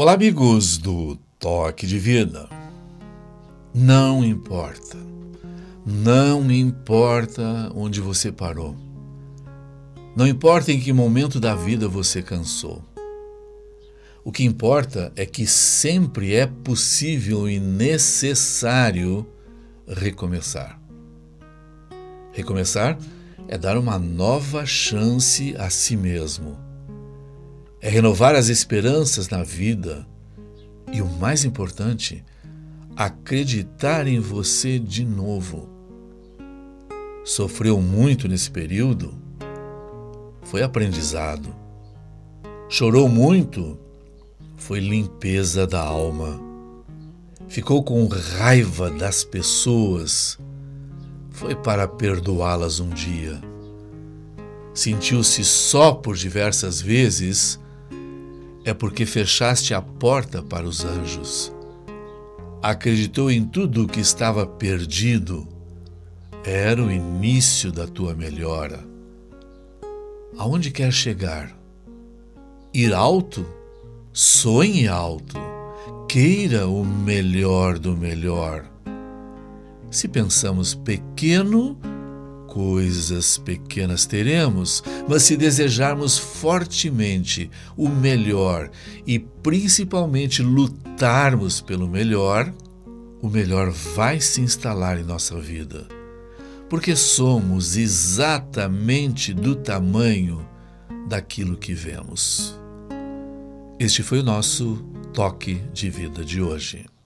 Olá, amigos do Toque de Vida. Não importa onde você parou. Não importa em que momento da vida você cansou. O que importa é que sempre é possível e necessário recomeçar. Recomeçar é dar uma nova chance a si mesmo. É renovar as esperanças na vida e, o mais importante, acreditar em você de novo. Sofreu muito nesse período? Foi aprendizado. Chorou muito? Foi limpeza da alma. Ficou com raiva das pessoas? Foi para perdoá-las um dia. Sentiu-se só por diversas vezes? É porque fechaste a porta para os anjos. Acreditou em tudo o que estava perdido. Era o início da tua melhora. Aonde quer chegar? Ir alto? Sonhe alto. Queira o melhor do melhor. Se pensamos pequeno, coisas pequenas teremos, mas se desejarmos fortemente o melhor e principalmente lutarmos pelo melhor, o melhor vai se instalar em nossa vida, porque somos exatamente do tamanho daquilo que vemos. Este foi o nosso Toque de Vida de hoje.